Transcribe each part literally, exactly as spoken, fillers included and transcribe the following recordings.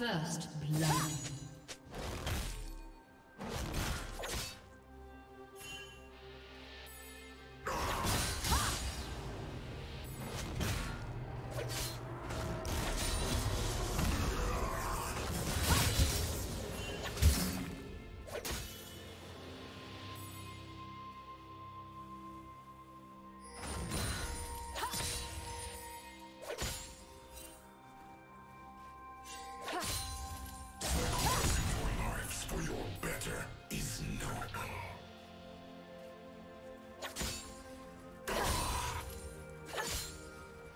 First blood.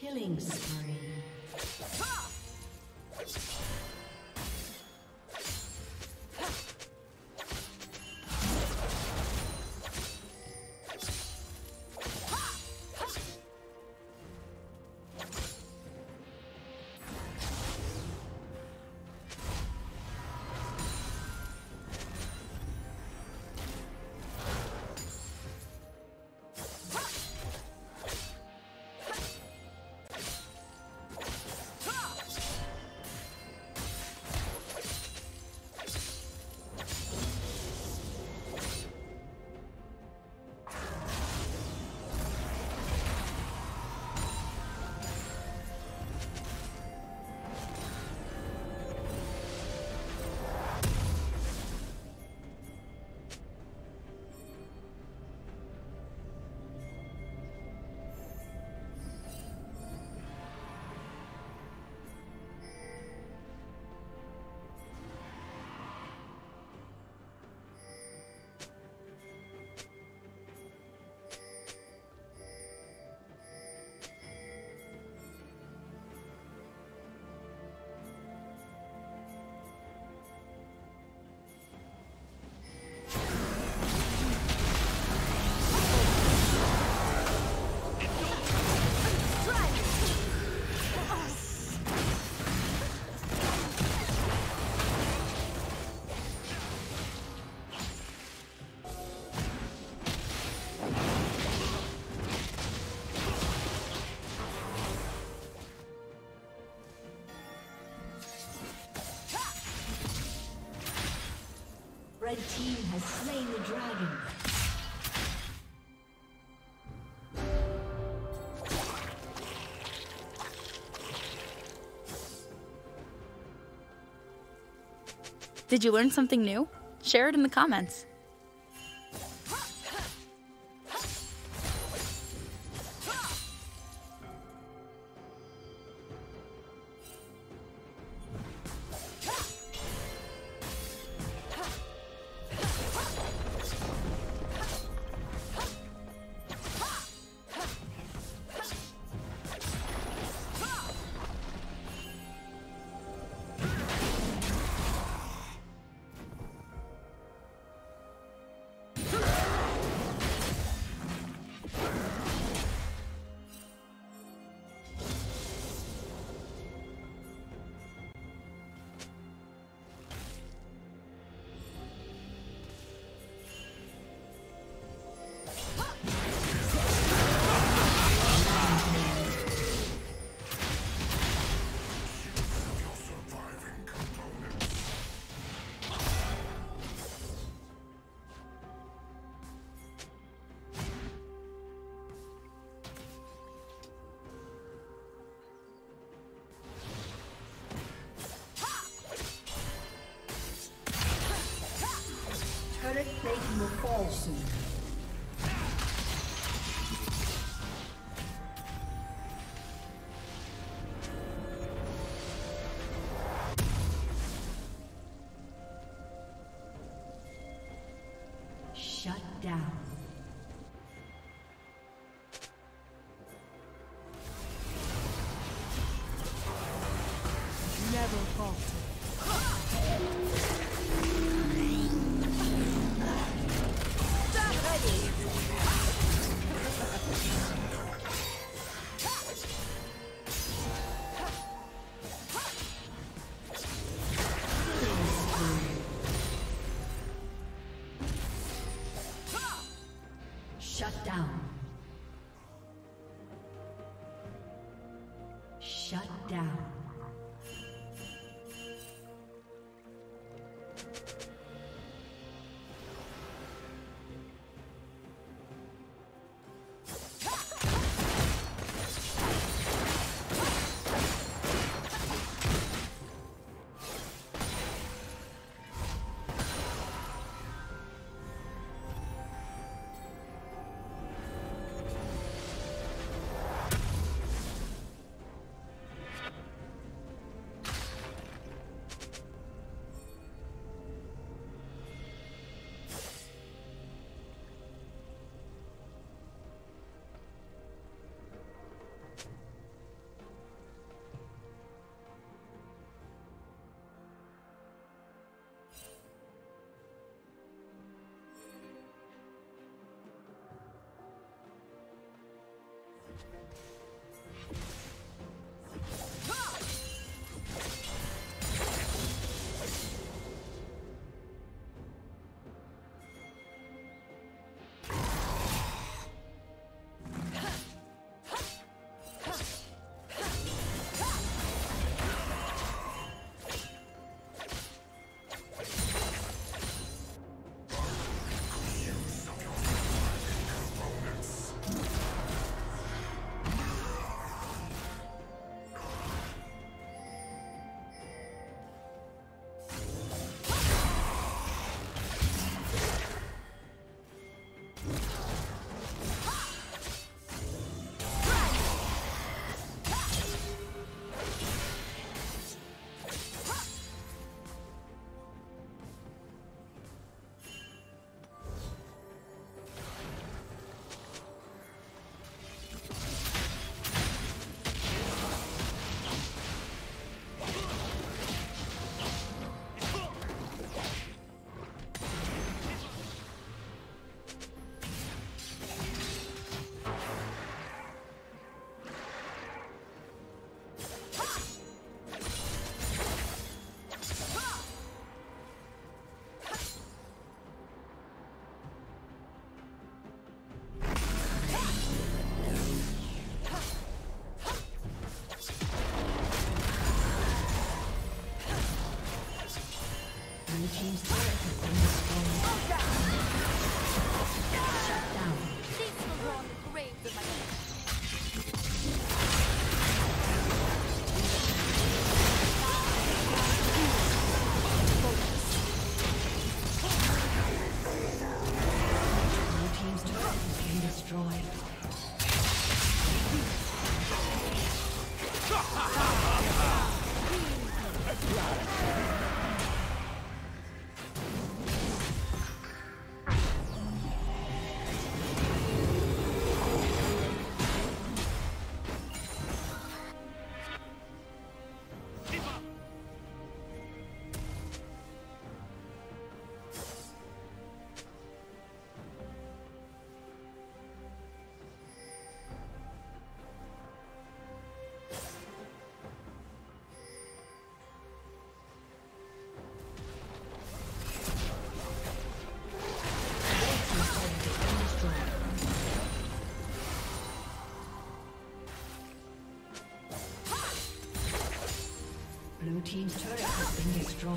Killing spree. Red team has slain the dragon. Did you learn something new? Share it in the comments. Will fall soon. Shut down. Never falter. Shut down. Shut down. Blue team's turret has been destroyed.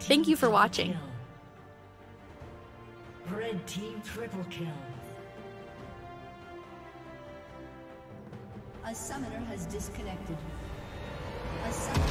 Thank you for watching. Kill. Red team triple kill. A summoner has disconnected. A summoner